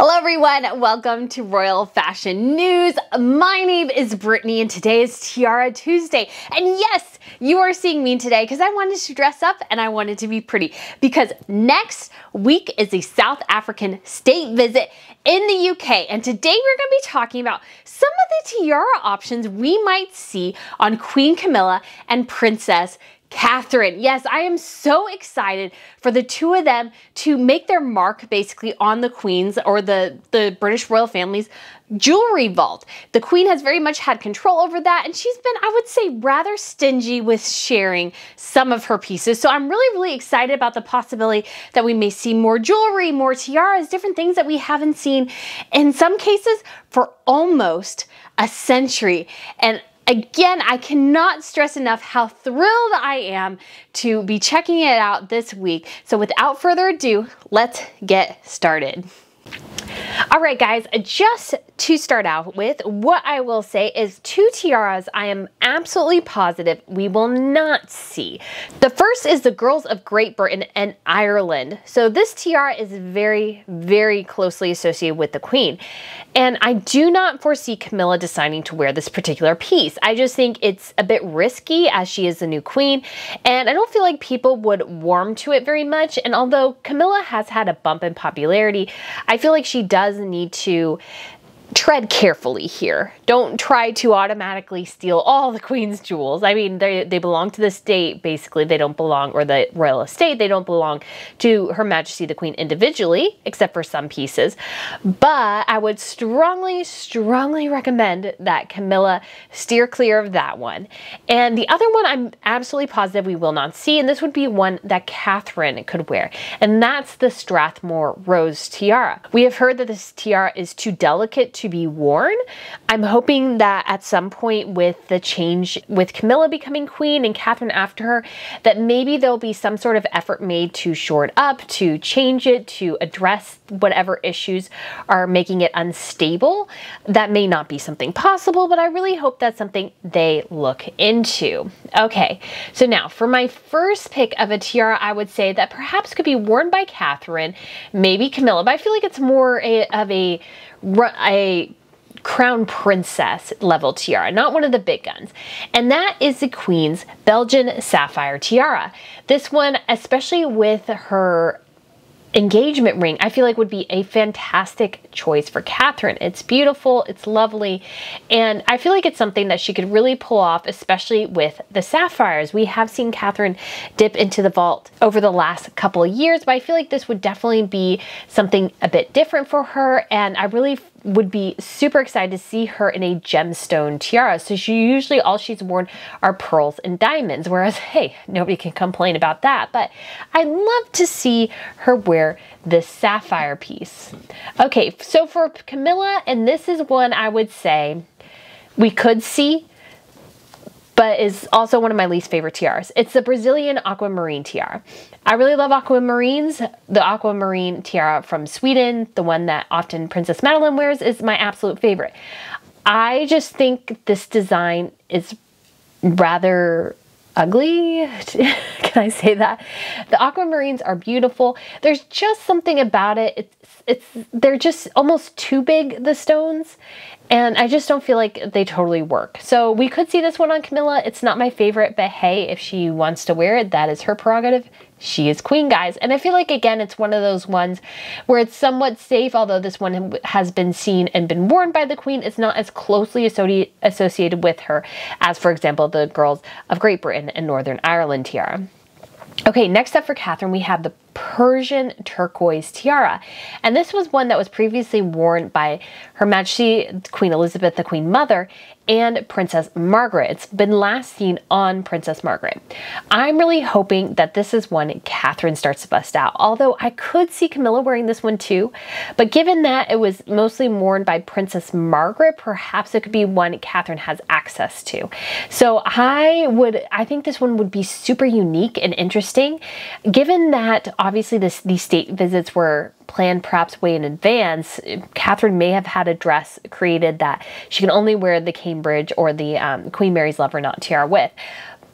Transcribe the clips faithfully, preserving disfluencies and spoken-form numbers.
Hello everyone, welcome to Royal Fashion News. My name is Brittany and today is Tiara Tuesday. And yes, you are seeing me today because I wanted to dress up and I wanted to be pretty because next week is a South African state visit in the U K. And today we're gonna be talking about some of the tiara options we might see on Queen Camilla and Princess Catherine. Yes, I am so excited for the two of them to make their mark basically on the Queen's or the, the British royal family's jewelry vault. The Queen has very much had control over that and she's been, I would say, rather stingy with sharing some of her pieces. So I'm really, really excited about the possibility that we may see more jewelry, more tiaras, different things that we haven't seen in some cases for almost a century. And again, I cannot stress enough how thrilled I am to be checking it out this week. So without further ado, let's get started. All right, guys, just to start out with, what I will say is two tiaras I am absolutely positive we will not see. The first is the Girls of Great Britain and Ireland. So this tiara is very, very closely associated with the Queen. And I do not foresee Camilla deciding to wear this particular piece. I just think it's a bit risky as she is the new Queen. And I don't feel like people would warm to it very much. And although Camilla has had a bump in popularity, I feel like she does need to tread carefully here. Don't try to automatically steal all the Queen's jewels. I mean, they, they belong to the state, basically. They don't belong, or the royal estate, they don't belong to Her Majesty the Queen individually, except for some pieces. But I would strongly, strongly recommend that Camilla steer clear of that one. And the other one I'm absolutely positive we will not see, and this would be one that Catherine could wear, and that's the Strathmore Rose tiara. We have heard that this tiara is too delicate to be worn. I'm hoping that at some point with the change with Camilla becoming Queen and Catherine after her, that maybe there'll be some sort of effort made to shore it up, to change it, to address whatever issues are making it unstable. That may not be something possible, but I really hope that's something they look into. Okay, so now for my first pick of a tiara, I would say that perhaps could be worn by Catherine, maybe Camilla, but I feel like it's more a, of a a crown princess level tiara, not one of the big guns. And that is the Queen's Belgian Sapphire tiara. This one, especially with her engagement ring, I feel like would be a fantastic choice for Catherine. It's beautiful, it's lovely, and I feel like it's something that she could really pull off, especially with the sapphires. We have seen Catherine dip into the vault over the last couple of years, but I feel like this would definitely be something a bit different for her, and I really would be super excited to see her in a gemstone tiara. So she usually, all she's worn are pearls and diamonds, whereas, hey, nobody can complain about that, but I'd love to see her wear this sapphire piece. Okay, so for Camilla, and this is one I would say we could see, but is also one of my least favorite tiaras. It's the Brazilian aquamarine tiara. I really love aquamarines. The aquamarine tiara from Sweden, the one that often Princess Madeline wears, is my absolute favorite. I just think this design is rather ugly. Can I say that? The aquamarines are beautiful. There's just something about it. It's, it's, they're just almost too big, the stones, and I just don't feel like they totally work. So we could see this one on Camilla. It's not my favorite, but hey, if she wants to wear it, that is her prerogative. She is Queen, guys. And I feel like, again, it's one of those ones where it's somewhat safe, although this one has been seen and been worn by the Queen. It's not as closely associated with her as, for example, the Girls of Great Britain and Northern Ireland tiara. Okay, next up for Catherine, we have the Persian turquoise tiara. And this was one that was previously worn by Her Majesty Queen Elizabeth, the Queen Mother, and Princess Margaret. It's been last seen on Princess Margaret. I'm really hoping that this is one Catherine starts to bust out, although I could see Camilla wearing this one too, but given that it was mostly worn by Princess Margaret, perhaps it could be one Catherine has access to. So I would, I think this one would be super unique and interesting, given that obviously this, these state visits were planned perhaps way in advance. Catherine may have had a dress created that she can only wear the Cambridge or the um, Queen Mary's Lover's Knot tiara with.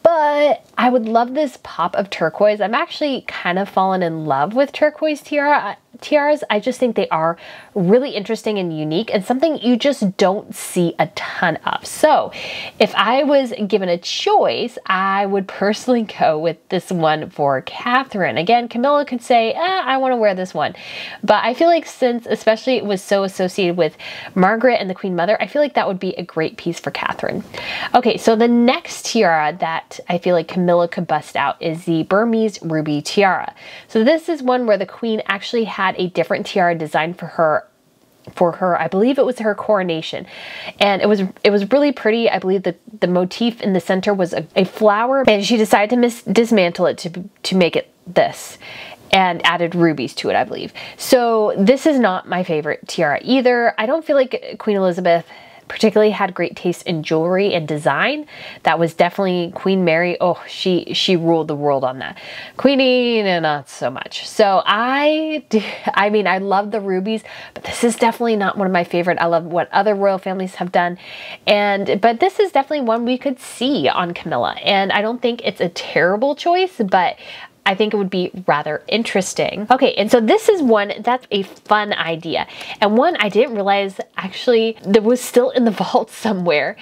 But I would love this pop of turquoise. I'm actually kind of fallen in love with turquoise tiara. tiaras, I just think they are really interesting and unique and something you just don't see a ton of. So if I was given a choice, I would personally go with this one for Catherine. Again, Camilla could say, eh, I want to wear this one. But I feel like since, especially it was so associated with Margaret and the Queen Mother, I feel like that would be a great piece for Catherine. Okay, so the next tiara that I feel like Camilla could bust out is the Burmese Ruby tiara. So this is one where the Queen actually had had a different tiara designed for her for her I believe it was her coronation, and it was it was really pretty. I believe the the motif in the center was a, a flower, and she decided to mis dismantle it to to make it this and added rubies to it, I believe. So this is not my favorite tiara either. I don't feel like Queen Elizabeth particularly had great taste in jewelry and design. That was definitely Queen Mary. Oh, she she ruled the world on that. Queenie, no, not so much. So I, do, I mean, I love the rubies, but this is definitely not one of my favorite. I love what other royal families have done, and but this is definitely one we could see on Camilla, and I don't think it's a terrible choice, but I think it would be rather interesting. Okay, and so this is one that's a fun idea, and one I didn't realize actually that was still in the vault somewhere,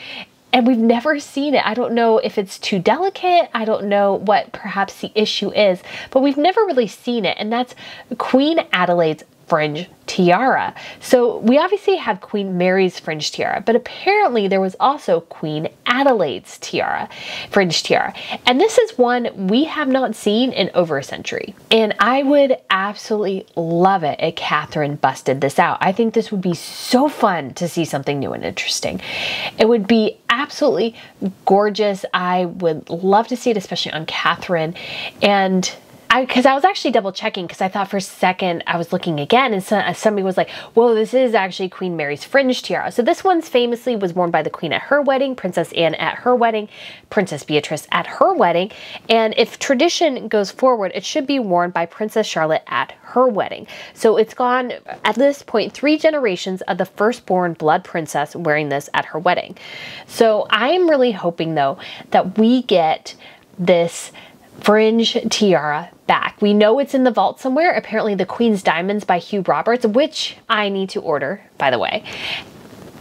and we've never seen it. I don't know if it's too delicate. I don't know what perhaps the issue is, but we've never really seen it, and that's Queen Adelaide's Fringe Tiara. So we obviously have Queen Mary's Fringe Tiara, but apparently there was also Queen Adelaide's tiara, Fringe Tiara. And this is one we have not seen in over a century. And I would absolutely love it if Catherine busted this out. I think this would be so fun to see something new and interesting. It would be absolutely gorgeous. I would love to see it, especially on Catherine. And I, cause I was actually double checking, cause I thought for a second I was looking again, and so, somebody was like, whoa, this is actually Queen Mary's Fringe Tiara. So this one's famously was worn by the Queen at her wedding, Princess Anne at her wedding, Princess Beatrice at her wedding. And if tradition goes forward, it should be worn by Princess Charlotte at her wedding. So it's gone at this point, three generations of the firstborn blood princess wearing this at her wedding. So I'm really hoping though, that we get this Fringe tiara back. We know it's in the vault somewhere. Apparently the Queen's Diamonds by Hugh Roberts, which I need to order, by the way.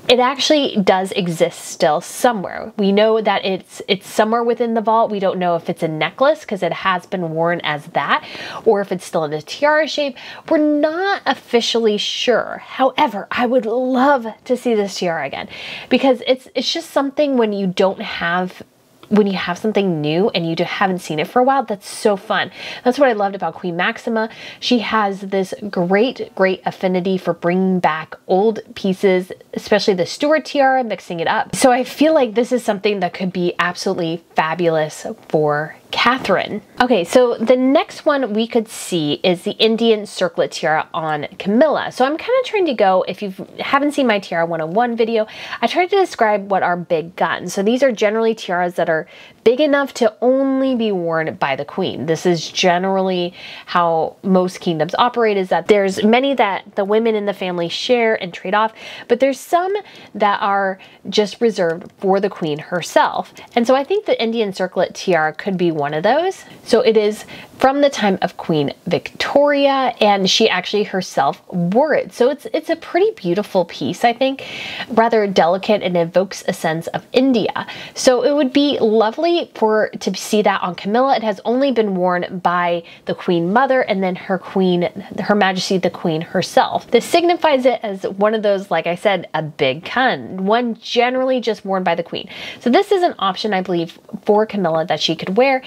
It actually does exist still somewhere. We know that it's it's somewhere within the vault. We don't know if it's a necklace because it has been worn as that, or if it's still in a tiara shape. We're not officially sure. However, I would love to see this tiara again, because it's it's just something when you don't have when you have something new and you haven't seen it for a while, that's so fun. That's what I loved about Queen Maxima. She has this great, great affinity for bringing back old pieces, especially the Stuart tiara, mixing it up. So I feel like this is something that could be absolutely fabulous for Catherine. Okay, so the next one we could see is the Indian circlet tiara on Camilla. So I'm kind of trying to go, if you haven't seen my tiara one oh one video, I tried to describe what are big guns. So these are generally tiaras that are big enough to only be worn by the Queen. This is generally how most kingdoms operate, is that there's many that the women in the family share and trade off, but there's some that are just reserved for the Queen herself. And so I think the Indian circlet tiara could be one of those. So it is from the time of Queen Victoria, and she actually herself wore it. So it's it's a pretty beautiful piece, I think, rather delicate, and evokes a sense of India. So it would be lovely for to see that on Camilla. It has only been worn by the Queen Mother and then her Queen, Her Majesty the Queen herself. This signifies it as one of those, like I said, a big con, one generally just worn by the Queen. So this is an option, I believe, for Camilla that she could wear.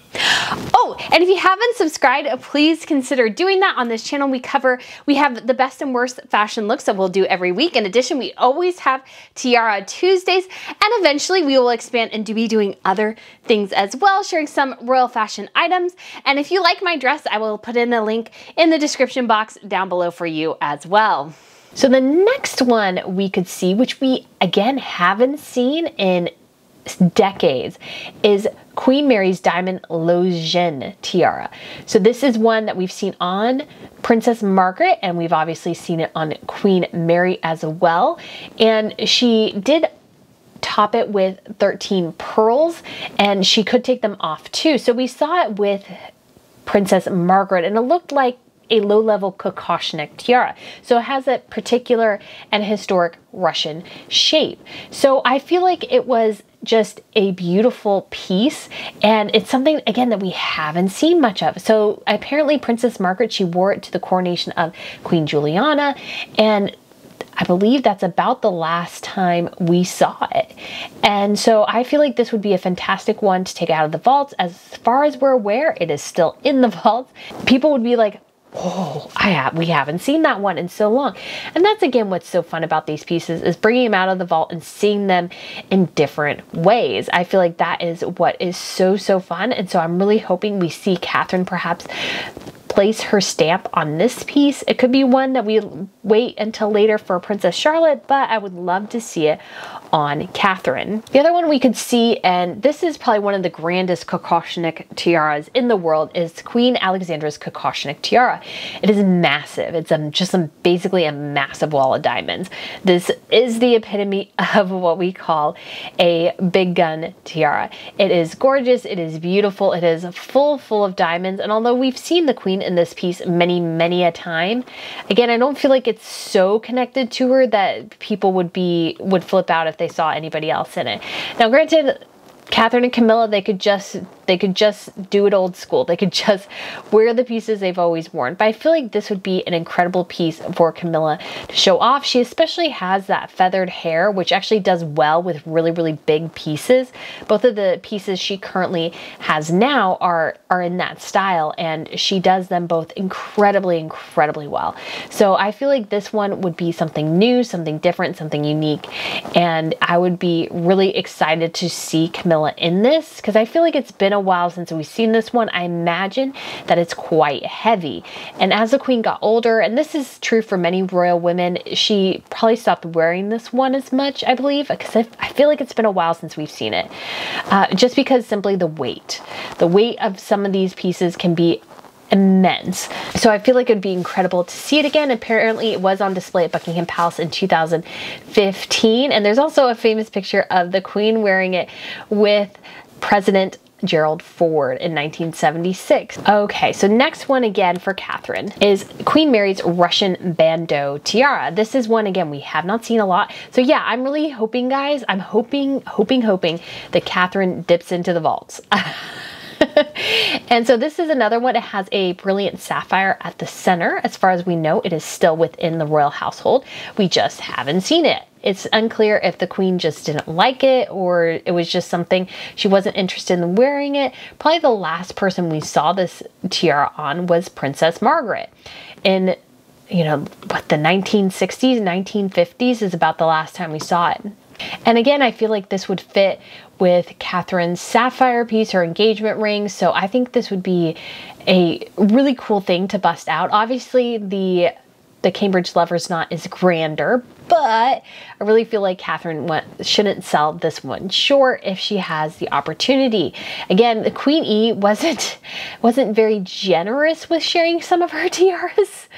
Oh, and if you haven't subscribed, please consider doing that. On this channel, we cover, we have the best and worst fashion looks that we'll do every week. In addition, we always have Tiara Tuesdays, and eventually we will expand and be doing other things as well, sharing some royal fashion items. And if you like my dress, I will put in a link in the description box down below for you as well. So the next one we could see, which we again haven't seen in decades, is Queen Mary's Diamond Lozenge tiara. So this is one that we've seen on Princess Margaret, and we've obviously seen it on Queen Mary as well. And she did top it with thirteen pearls, and she could take them off too. So we saw it with Princess Margaret, and it looked like a low-level kokoshnik tiara. So it has that particular and historic Russian shape. So I feel like it was just a beautiful piece, and it's something again that we haven't seen much of. So apparently Princess Margaret, she wore it to the coronation of Queen Juliana, and I believe that's about the last time we saw it. And so I feel like this would be a fantastic one to take out of the vaults. As far as we're aware, it is still in the vaults. People would be like, oh, I ha we haven't seen that one in so long. And that's again what's so fun about these pieces, is bringing them out of the vault and seeing them in different ways. I feel like that is what is so, so fun. And so I'm really hoping we see Catherine perhaps place her stamp on this piece. It could be one that we wait until later for Princess Charlotte, but I would love to see it on Catherine. The other one we could see, and this is probably one of the grandest kokoshnik tiaras in the world, is Queen Alexandra's kokoshnik tiara. It is massive. It's um, just um, basically a massive wall of diamonds. This is the epitome of what we call a big gun tiara. It is gorgeous. It is beautiful. It is full, full of diamonds. And although we've seen the Queen in this piece many, many a time, again, I don't feel like it's so connected to her that people would be would flip out if they saw anybody else in it. Now, granted, Catherine and Camilla, they could just they could just do it old school. They could just wear the pieces they've always worn. But I feel like this would be an incredible piece for Camilla to show off. She especially has that feathered hair, which actually does well with really, really big pieces. Both of the pieces she currently has now are, are in that style, and she does them both incredibly, incredibly well. So I feel like this one would be something new, something different, something unique. And I would be really excited to see Camilla in this, because I feel like it's been a while since we've seen this one. I imagine that it's quite heavy, and as the Queen got older, and this is true for many royal women, she probably stopped wearing this one as much, I believe, because I, I feel like it's been a while since we've seen it, uh, just because simply the weight the weight of some of these pieces can be immense. So I feel like it'd be incredible to see it again. Apparently it was on display at Buckingham Palace in two thousand fifteen, and there's also a famous picture of the Queen wearing it with President Gerald Ford in nineteen seventy-six. Okay, so next one again for Catherine is Queen Mary's Russian bandeau tiara. This is one again we have not seen a lot. So yeah, I'm really hoping, guys, I'm hoping, hoping, hoping that Catherine dips into the vaults. And so this is another one. It has a brilliant sapphire at the center. As far as we know, it is still within the royal household. We just haven't seen it. It's unclear if the Queen just didn't like it, or it was just something she wasn't interested in wearing it. Probably the last person we saw this tiara on was Princess Margaret. In, you know, what, the nineteen sixties, nineteen fifties is about the last time we saw it. And again, I feel like this would fit with Catherine's sapphire piece, her engagement ring. So I think this would be a really cool thing to bust out. Obviously, the the Cambridge Lover's Knot is grander, but I really feel like Catherine went, shouldn't sell this one short if she has the opportunity. Again, the Queen E wasn't wasn't very generous with sharing some of her tiaras,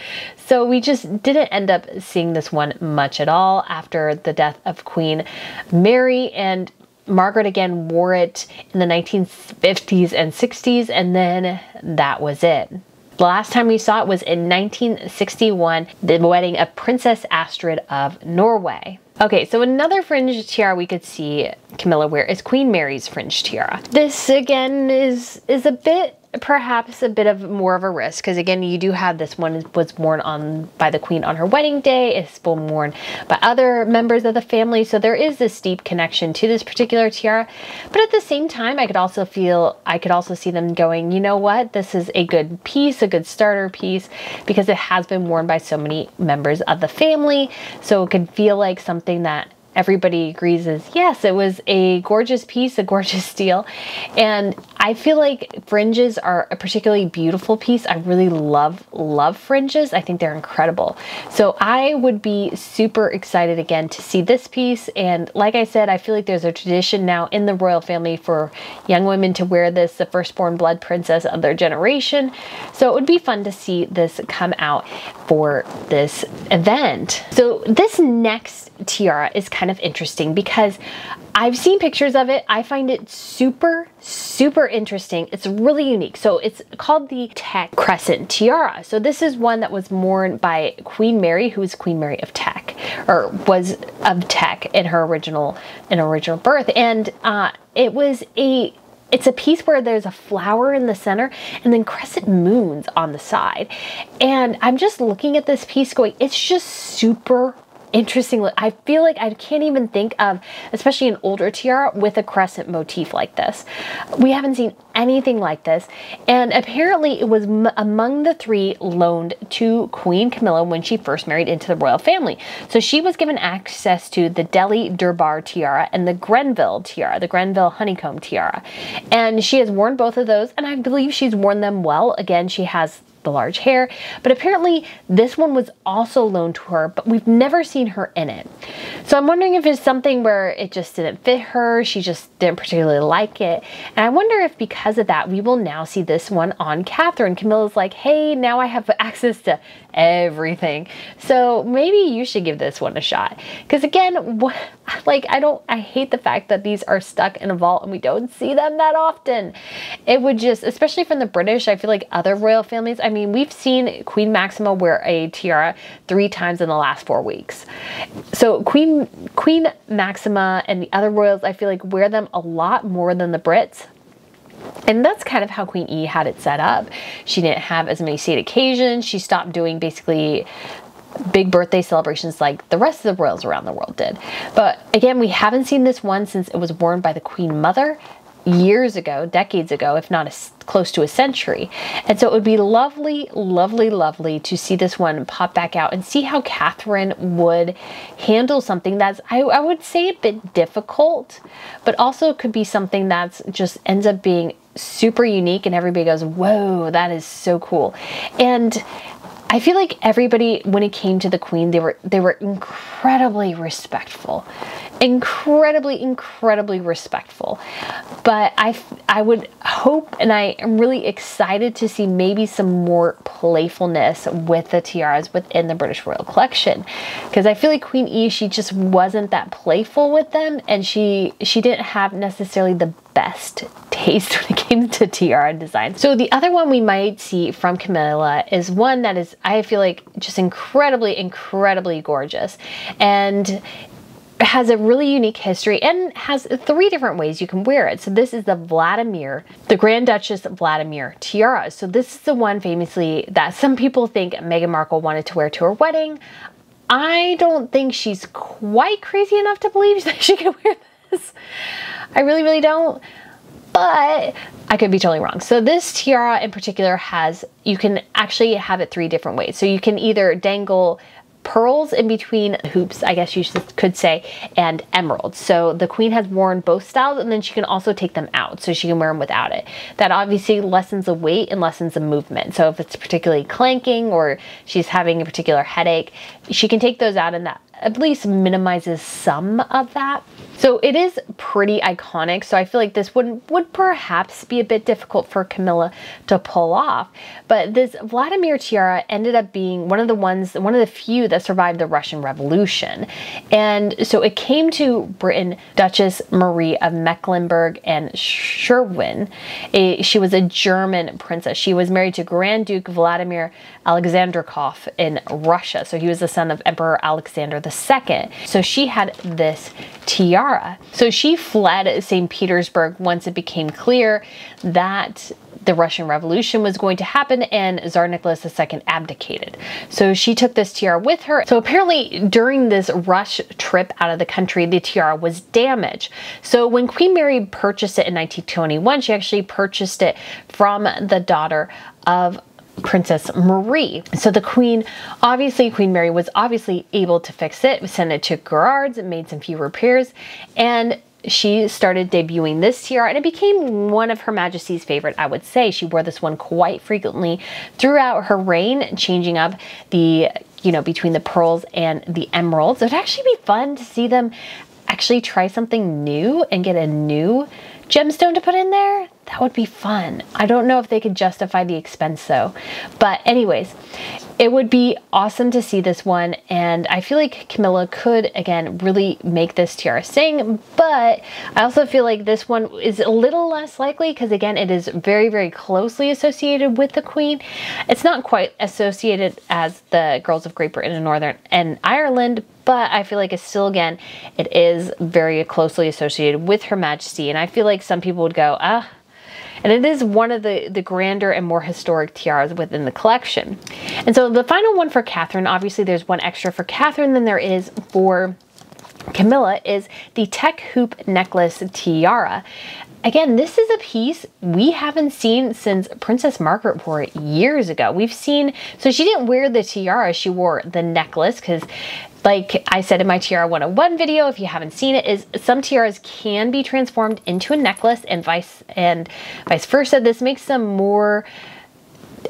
so we just didn't end up seeing this one much at all after the death of Queen Mary. And Margaret again wore it in the nineteen fifties and sixties, and then that was it. The last time we saw it was in nineteen sixty-one, the wedding of Princess Astrid of Norway. Okay, so another fringe tiara we could see Camilla wear is Queen Mary's fringe tiara. This again is is a bit, perhaps a bit of more of a risk, because again, you do have this one was worn on by the Queen on her wedding day. It's been worn by other members of the family, so there is this deep connection to this particular tiara. But at the same time, I could also feel I could also see them going, you know what, this is a good piece, a good starter piece, because it has been worn by so many members of the family, so it could feel like something that everybody agrees is, yes, it was a gorgeous piece, a gorgeous steal. And I feel like fringes are a particularly beautiful piece. I really love, love fringes. I think they're incredible. So I would be super excited again to see this piece. And like I said, I feel like there's a tradition now in the royal family for young women to wear this, the firstborn blood princess of their generation. So it would be fun to see this come out for this event. So this next tiara is kind kind of interesting because I've seen pictures of it. I find it super, super interesting. It's really unique. So it's called the Teck crescent tiara. So this is one that was worn by Queen Mary, who was Queen Mary of Teck, or was of Teck in her original, in original birth. And uh, it was a, it's a piece where there's a flower in the center and then crescent moons on the side. And I'm just looking at this piece going, it's just super interesting. I feel like I can't even think of, especially an older tiara with a crescent motif like this. We haven't seen anything like this. And apparently it was m among the three loaned to Queen Camilla when she first married into the royal family. So she was given access to the Delhi Durbar tiara and the Grenville tiara, the Grenville honeycomb tiara. And she has worn both of those, and I believe she's worn them well. Again, she has the large hair, but apparently this one was also loaned to her, but we've never seen her in it. So I'm wondering if it's something where it just didn't fit her, she just didn't particularly like it. And I wonder if because of that, we will now see this one on Catherine. Camilla's like, hey, now I have access to everything. So maybe you should give this one a shot. Because again, what, like I don't, I hate the fact that these are stuck in a vault and we don't see them that often. It would just, especially from the British, I feel like other royal families, I I mean, we've seen Queen Maxima wear a tiara three times in the last four weeks. So Queen Queen Maxima and the other royals, I feel like, wear them a lot more than the Brits. And that's kind of how Queen E had it set up. She didn't have as many state occasions. She stopped doing basically big birthday celebrations like the rest of the royals around the world did. But again, we haven't seen this one since it was worn by the Queen Mother years ago, decades ago, if not a, close to a century. And so it would be lovely, lovely, lovely to see this one pop back out and see how Catherine would handle something that's, I, I would say, a bit difficult, but also could be something that's just ends up being super unique and everybody goes, whoa, that is so cool. And I feel like everybody, when it came to the Queen, they were they were incredibly respectful, incredibly, incredibly respectful. But I I would hope, and I am really excited to see maybe some more playfulness with the tiaras within the British Royal Collection, because I feel like Queen E, she just wasn't that playful with them, and she she didn't have necessarily the best taste when it came to tiara design. So the other one we might see from Camilla is one that is, I feel like, just incredibly, incredibly gorgeous and has a really unique history and has three different ways you can wear it. So this is the Vladimir, the Grand Duchess Vladimir tiara. So this is the one famously that some people think Meghan Markle wanted to wear to her wedding. I don't think she's quite crazy enough to believe that she could wear this. I really, really don't, but I could be totally wrong. So this tiara in particular has, you can actually have it three different ways. So you can either dangle pearls in between hoops, I guess you could say, and emeralds. So the Queen has worn both styles, and then she can also take them out, so she can wear them without it. That obviously lessens the weight and lessens the movement. So if it's particularly clanking or she's having a particular headache, she can take those out, and that at least minimizes some of that. So it is pretty iconic. So I feel like this would, would perhaps be a bit difficult for Camilla to pull off. But this Vladimir tiara ended up being one of the ones, one of the few that survived the Russian Revolution. And so it came to Britain, Duchess Marie of Mecklenburg and Sherwin. A, she was a German princess. She was married to Grand Duke Vladimir Alexandrikov in Russia. So he was the son of Emperor Alexander the Second. So she had this tiara. So she fled Saint Petersburg once it became clear that the Russian Revolution was going to happen and Tsar Nicholas the Second abdicated. So she took this tiara with her. So apparently during this rush trip out of the country, the tiara was damaged. So when Queen Mary purchased it in nineteen twenty-one, she actually purchased it from the daughter of Princess Marie. So the Queen, obviously Queen Mary was obviously able to fix it, sent it to Gerards, made some few repairs, and she started debuting this tiara, and it became one of Her Majesty's favorite, I would say. She wore this one quite frequently throughout her reign, changing up the, you know, between the pearls and the emeralds. It would actually be fun to see them actually try something new and get a new gemstone to put in there. That would be fun. I don't know if they could justify the expense though. But anyways, it would be awesome to see this one, and I feel like Camilla could, again, really make this tiara sing, but I also feel like this one is a little less likely because, again, it is very, very closely associated with the Queen. It's not quite associated as the Girls of Great Britain and Northern and Ireland, but I feel like it's still, again, it is very closely associated with Her Majesty, and I feel like some people would go, ah, and it is one of the, the grander and more historic tiaras within the collection. And so the final one for Catherine, obviously there's one extra for Catherine than there is for Camilla, is the Teck hoop necklace tiara. Again, this is a piece we haven't seen since Princess Margaret wore it years ago. We've seen, so she didn't wear the tiara, she wore the necklace, because like I said in my Tiara one oh one video, if you haven't seen it, is some tiaras can be transformed into a necklace and vice and vice versa. This makes them more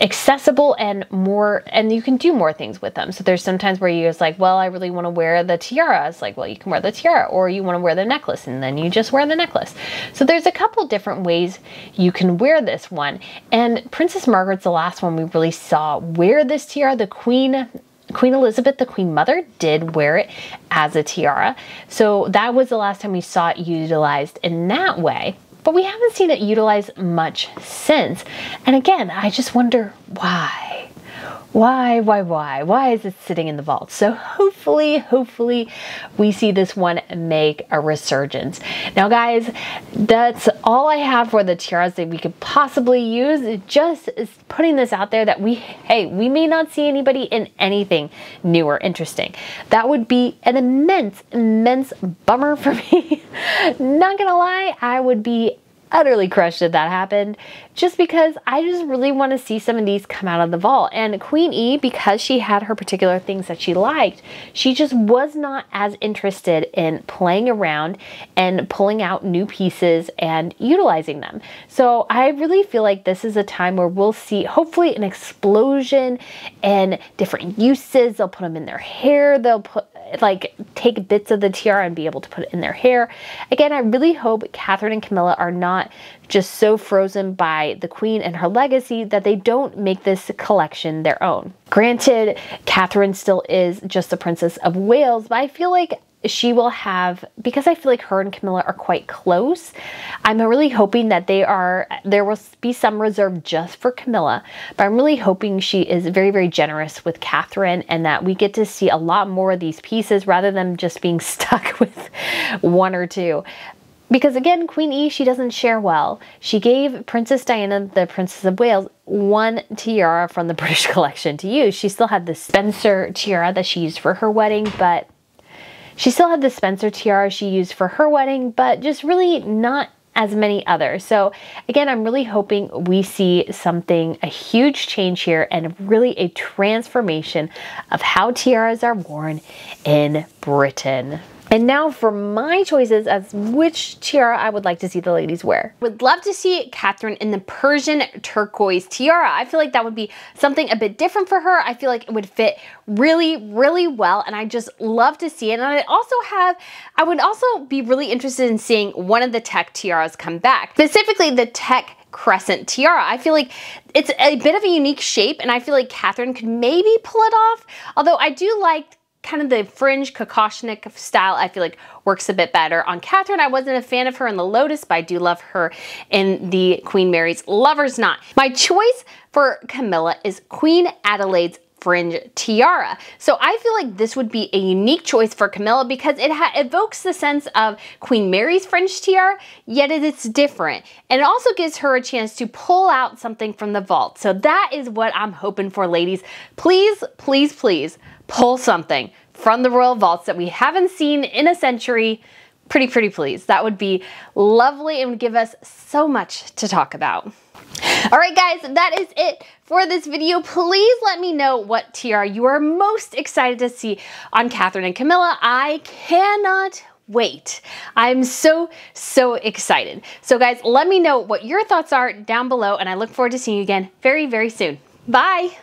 accessible and more, and you can do more things with them. So there's sometimes where you're just like, well, I really want to wear the tiara. It's like, well, you can wear the tiara, or you want to wear the necklace, and then you just wear the necklace. So there's a couple different ways you can wear this one. And Princess Margaret's the last one we really saw wear this tiara. The Queen Queen Elizabeth, the Queen Mother, did wear it as a tiara. So that was the last time we saw it utilized in that way, but we haven't seen it utilized much since. And again, I just wonder why. Why, why, why? Why is it sitting in the vault? So hopefully, hopefully we see this one make a resurgence. Now guys, that's all I have for the tiaras that we could possibly use. Just putting this out there that we, hey, we may not see anybody in anything new or interesting. That would be an immense, immense bummer for me. Not gonna lie, I would be utterly crushed if that happened, just because I just really want to see some of these come out of the vault. And Queen E, because she had her particular things that she liked, she just was not as interested in playing around and pulling out new pieces and utilizing them. So I really feel like this is a time where we'll see hopefully an explosion and different uses. They'll put them in their hair, they'll put like take bits of the tiara and be able to put it in their hair. Again, I really hope Catherine and Camilla are not just so frozen by the Queen and her legacy that they don't make this collection their own. Granted, Catherine still is just the Princess of Wales, but I feel like she will have, because I feel like her and Camilla are quite close, I'm really hoping that they are, there will be some reserve just for Camilla, but I'm really hoping she is very, very generous with Catherine and that we get to see a lot more of these pieces rather than just being stuck with one or two. Because again, Queen E, she doesn't share well. She gave Princess Diana, the Princess of Wales, one tiara from the British collection to use. She still had the Spencer tiara that she used for her wedding, but she still had the Spencer tiara she used for her wedding, but just really not as many others. So again, I'm really hoping we see something, a huge change here and really a transformation of how tiaras are worn in Britain. And now for my choices as which tiara I would like to see the ladies wear. Would love to see Catherine in the Persian turquoise tiara. I feel like that would be something a bit different for her. I feel like it would fit really, really well, and I just love to see it. And I also have, I would also be really interested in seeing one of the Teck tiaras come back, specifically the Teck crescent tiara. I feel like it's a bit of a unique shape, and I feel like Catherine could maybe pull it off, although I do like kind of the fringe kokoshnik style. I feel like works a bit better on Catherine. I wasn't a fan of her in the Lotus, but I do love her in the Queen Mary's Lover's Knot. My choice for Camilla is Queen Adelaide's Fringe Tiara. So I feel like this would be a unique choice for Camilla because it evokes the sense of Queen Mary's Fringe Tiara, yet it is different. And it also gives her a chance to pull out something from the vault. So that is what I'm hoping for, ladies. Please, please, please pull something from the royal vaults that we haven't seen in a century. Pretty, pretty please. That would be lovely and would give us so much to talk about. All right, guys, that is it for this video. Please let me know what tiara you are most excited to see on Catherine and Camilla. I cannot wait. I'm so, so excited. So guys, let me know what your thoughts are down below, and I look forward to seeing you again very, very soon. Bye.